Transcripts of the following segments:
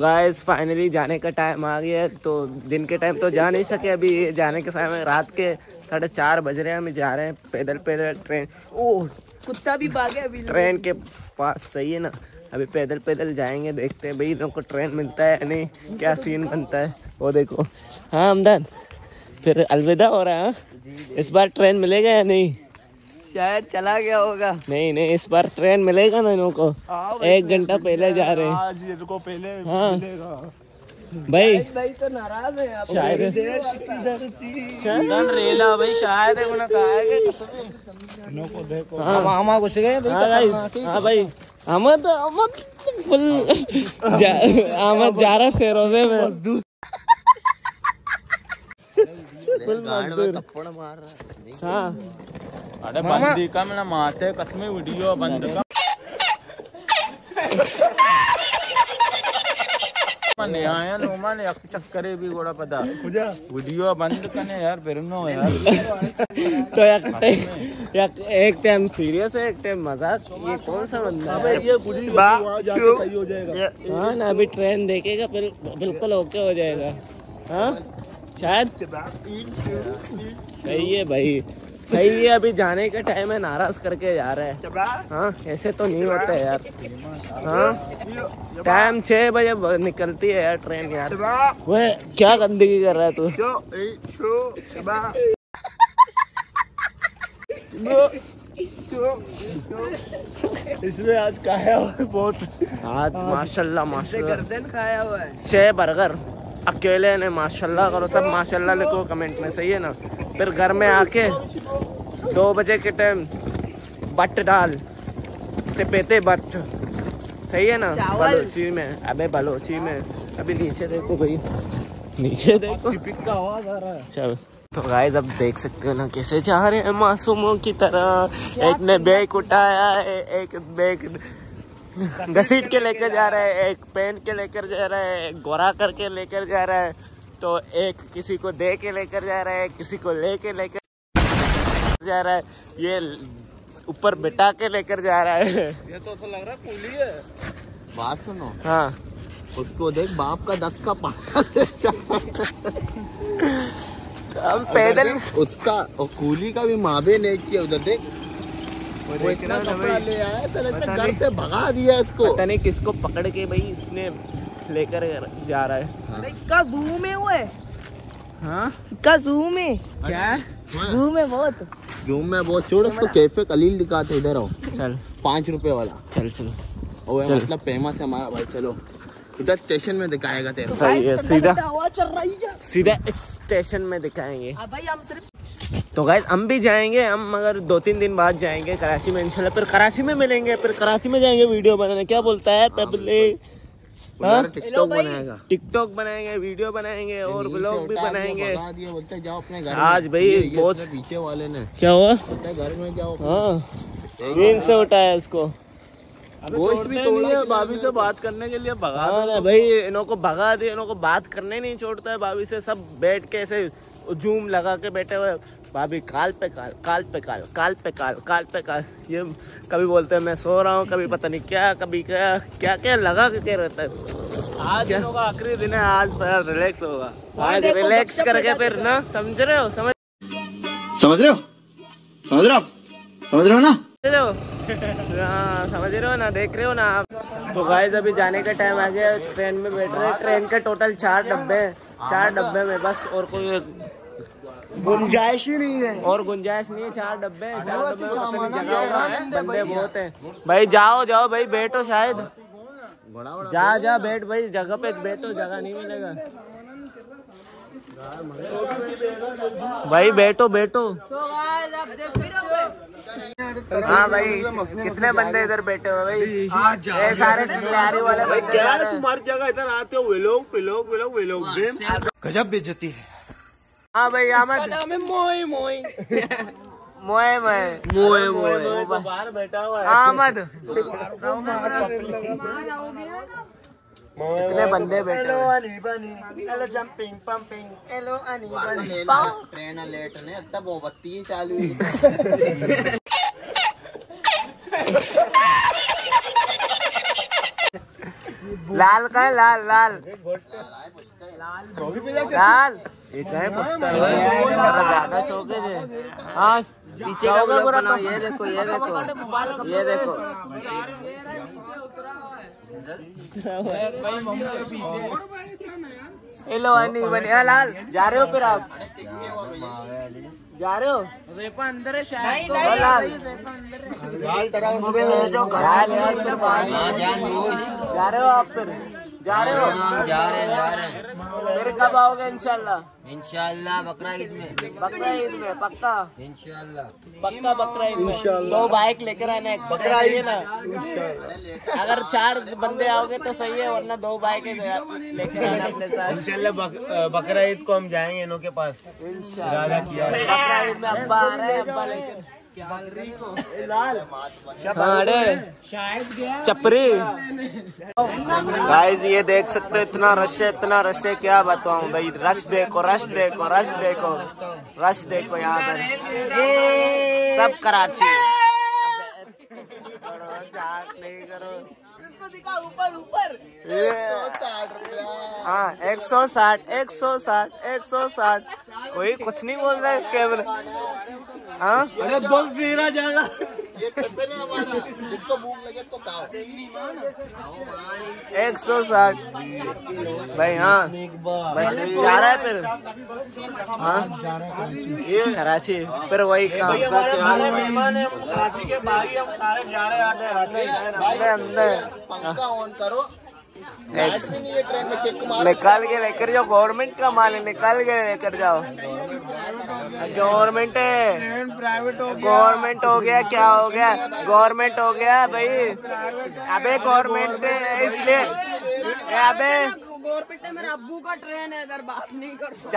Guys finally जाने का time आ गया है। तो दिन के टाइम तो जा नहीं सके, अभी जाने के समय रात के 4:30 बज रहे हैं। हम जा रहे हैं पैदल ट्रेन। ओह कुत्ता भी भाग गया अभी ट्रेन के पास, सही है ना। अभी पैदल जाएंगे, देखते हैं भाई लोग को ट्रेन मिलता है नहीं, क्या सीन बनता है वो देखो। हाँ हमदन फिर अलविदा हो रहा है। इस बार ट्रेन मिलेगा या नहीं? शायद चला गया होगा। नहीं इस बार ट्रेन मिलेगा ना इनको, 1 घंटा पहले जा रहे हैं। आज इनको पहले मिलेगा भाई तो नाराज है आप। शायद मार रहा है। अरे बंदी का मेरा माथे कसमें वीडियो बंद का मने आया लोमा ने चक्करे भी गोड़ा पता वीडियो बंद करने यार बेरनो यार। तो यार एक टाइम सीरियस है, एक टाइम मजाक। ये कौन सा बंदा है? ये गुड़ी वहां जाके सही हो जाएगा। हां ना अभी ट्रेन देखेगा फिर बिल्कुल ओके हो जाएगा। हां शायद सही है भाई, सही है। अभी जाने का टाइम है, नाराज करके जा रहे हैं। हाँ ऐसे तो नहीं होता है यार। हाँ टाइम 6 बजे निकलती है यार ट्रेन यार। वो क्या गंदगी कर रहा है तू। इसमें आज खाया हुआ है बहुत, आज माशाल्लाह माशाल्लाह गर्दन खाया हुआ है। 6 बर्गर अकेले ने, माशाल्लाह करो सब माशाल्लाह लिखो कमेंट में, सही है ना। फिर घर में आके 2 बजे के टाइम बट दाल से पेते बट, सही है ना, बलोची में। अबे बलोची में अभी नीचे देखो भाई, नीचे देखो का आवाज आ रहा है। चलो तो गाइस अब देख सकते हो ना कैसे जा रहे हैं मासूमों की तरह। एक ने बैग उठाया है, एक बैग घसीट के लेकर जा रहा है, एक पेन के लेकर जा रहा है, एक गोरा करके लेकर जा रहा है, तो एक किसी को दे के लेकर जा रहा है, किसी को लेकर जा रहा है, ये ऊपर बिठा के लेकर जा रहा है। ये तो ऐसा लग रहा है पुली है। बात सुनो। हाँ उसको देख बाप का 10 का हम पैदल उसका और कूली का भी मावे नहीं किया। उधर देख वो इतना कपड़ा ले आया, घर से भगा दिया इसको, पता नहीं किसको पकड़ के भाई इसने लेकर जा रहा है। इक्का ज़ूम है वो है। हाँ इक्का ज़ूम है क्या? ज़ूम है बहुत, ज़ूम है बहुत। छोड़ उसको कैफे कलील दिखाते, इधर आओ चल, 5 रुपए वाला चल और मतलब फेमस है हमारा भाई। चलो इधर स्टेशन में दिखाएगा तेरे, सही है, सीधा स्टेशन में दिखाएंगे भाई हम सिर्फ। तो गाइस हम भी जाएंगे, हम मगर 2-3 दिन बाद जाएंगे कराची में इंशाल्लाह। फिर कराची में मिलेंगे, फिर कराची में जाएंगे वीडियो बनाने। क्या बोलता है पब्लिक? टिकटॉक बनाएंगे, वीडियो बनाएंगे और ब्लॉग भी बनाएंगे। जाओ अपने घर आज भाई, बहुत पीछे वाले ने क्या हुआ घर में जाओ। हाँ नींद से उठाया इसको, भाभी से बात करने के लिए भगा भाई, इनको भगा दिया। इनको बात करने नहीं छोड़ता है भाभी से, सब बैठ के ऐसे झूम लगा के बैठे हुए। भाभी काल पे काल, ये कभी बोलते हैं मैं सो रहा हूँ, कभी पता नहीं क्या, कभी क्या लगा के क्या रहता है। आज होगा आखिरी दिन है, आज रिलैक्स होगा। आज रिलैक्स करके फिर ना, समझ रहे हो ना, देख रहे हो ना आप। तो गाइस अभी जाने का टाइम आ गया, ट्रेन में बैठ रहे हैं। ट्रेन के टोटल 4 डब्बे, 4 डब्बे में बस और कोई गुंजाइश ही नहीं है, 4 डब्बे में बंदे बहुत हैं भाई। जाओ भाई बैठो, शायद जा बैठ भाई, जगह पे बैठो, जगह नहीं मिलेगा भाई, बैठो। हाँ भाई कितने बंदे इधर बैठे हुए भाई, ये सारे तैयारी वाले बंदे यार। तुम्हारी जगह इधर आते हो वे लोग, गजब बेइज्जती है। हाँ भाई मोए बाहर बैठा हुआ है आमद। इतने बंदे बैठे ट्रेन लेट ने तब वो बत्ती चालू हुई। लाल का है, लाल लाल लाल एक है दादा सो के थे। हाँ पीछे का ब्लॉग बनाओ, ये देखो ये देखो ये देखो हेलो अनी बने लाल जा रहे हो फिर आप जा रहे हो रेपा अंदर है शायद जा रहे हो आप फिर जा रहे हो जा रहे फिर कब आओगे? इंशाल्लाह इंशाल्लाह बकरा ईद में पक्का इंशाल्लाह बकरा ईद में 2 बाइक लेकर आना बकरा ईद ना। अगर 4 बंदे आओगे तो सही है, वरना 2 बाइक लेकर आना अपने साथ इंशाल्लाह। बकरा ईद को हम जाएंगे इनों के पास इंशाल्लाह बकरा ईद में। अब्बा आ रहे हैं, अब्बा लेकर लाल चपरी। गाइस ये देख सकते हो इतना रश है क्या बताऊं भाई। रश देखो यहाँ पर सब कराची। नहीं करो इसको दिखा ऊपर। हाँ 160 कोई कुछ नहीं बोल रहा है केवल। हाँ अरे बस मेरा जाएगा ये टिप्पणी हमारा, जिसको भूख लगे तो खाओ। 160 भाई। हाँ जा रहा है फिर। हाँ ये कराची फिर वही काम कराची के भाई हम सारे जा रहे हैं अंदर। पंखा ऑन करो, निकाल के लेकर जाओ। गवर्नमेंट का माल है, निकाल के लेकर जाओ। गवर्नमेंट है, गवर्नमेंट हो गया क्या हो गया, गवर्नमेंट हो गया भाई। अबे गवर्नमेंट है इसलिए, अबे गवर्नमेंट है। मेरा अब्बू का ट्रेन है इधर, बात नहीं करो।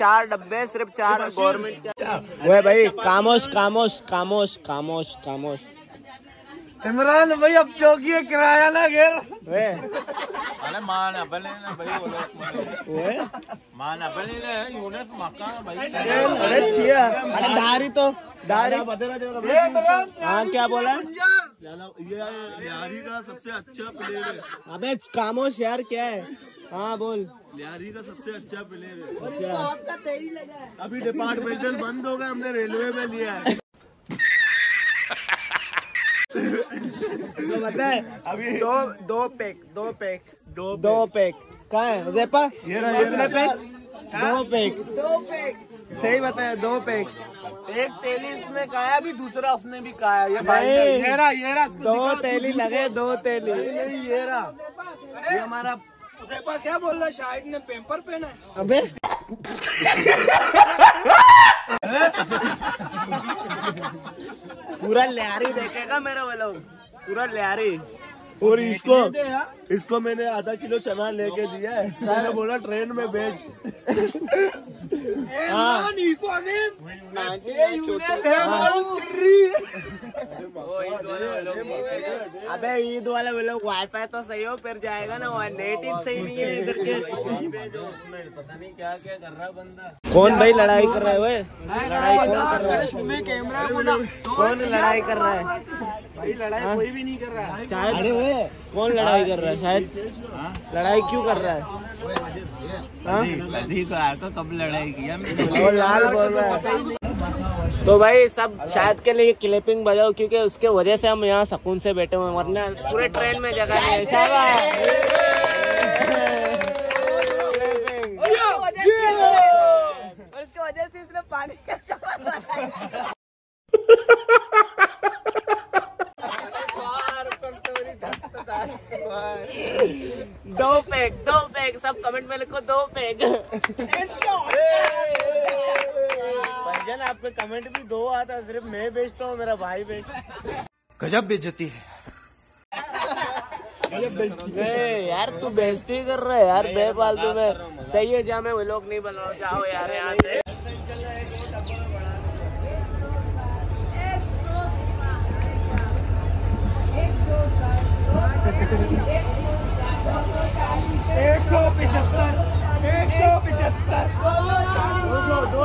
चार डब्बे सिर्फ 4 गवर्नमेंट वो भाई। खामोश इमरान भाई, अब चौकी किराया ना घेर। अरे माना बने ना भाई, माना बने ना यूनिस मक्का भाई। अरे छिया अरे धारी तो धारी हाँ क्या बोला लियारी का सबसे अच्छा प्लेयर है। अबे खामोश यार क्या है। हाँ बोल, लियारी का सबसे अच्छा प्लेयर है। और इसको आपका तेरी लगा है। अभी डिपार्टमेंटल बंद हो गया, हमने रेलवे में लिया है। तो पता है अभी दो पैक कहाँ है जेपा? ये रहा, कितना पैक? दो पैक सही बताया, 2 पैक। एक तेली इसमें कहा है, अभी दूसरा उसने भी कहा है। ये भाई ये रहा 2 तेली लगे, 2 तेली ये रहा। ये हमारा जेपा क्या बोल रहा है, शाहिद ने पेपर पहना है। अबे पूरा लियारी देखेगा मेरा वो लोग, पूरा लियारी। और इसको मैंने आधा किलो चना लेके दिया है, मैंने बोला ट्रेन में भेज। अबे ईद वाला वो लोग वाईफाई तो सही हो फिर जाएगा ना, वहाँ नेट ही सही नहीं है इधर के। पता नहीं क्या क्या कर रहा बंदा। कौन भाई लड़ाई कर रहा है? कौन लड़ाई कर रहा है भाई? लड़ाई कोई भी नहीं कर रहा है। शायद कौन लड़ाई कर रहा है? शायद लड़ाई क्यों कर रहा है? तो कब लड़ाई किया और लाल बोल रहा है। तो भाई सब शायद के लिए क्लिपिंग बजाओ, क्योंकि उसके वजह से हम यहाँ सुकून से बैठे हुए, वरना पूरे ट्रेन में जगह नहीं है। वजह से इसने पानी का शॉवर लगाया। दो पैक सब कमेंट में लिखो 2 पैक। भाईजान आपके कमेंट भी 2 आता है, सिर्फ मैं बेचता हूँ, मेरा भाई बेचता। गजब बेइज्जती है यार, तू बेइज्जती कर रहा है यार बेफालतू में। चाहिए जा, मैं वो लोग नहीं बनाओ, जाओ यार यहाँ से। दो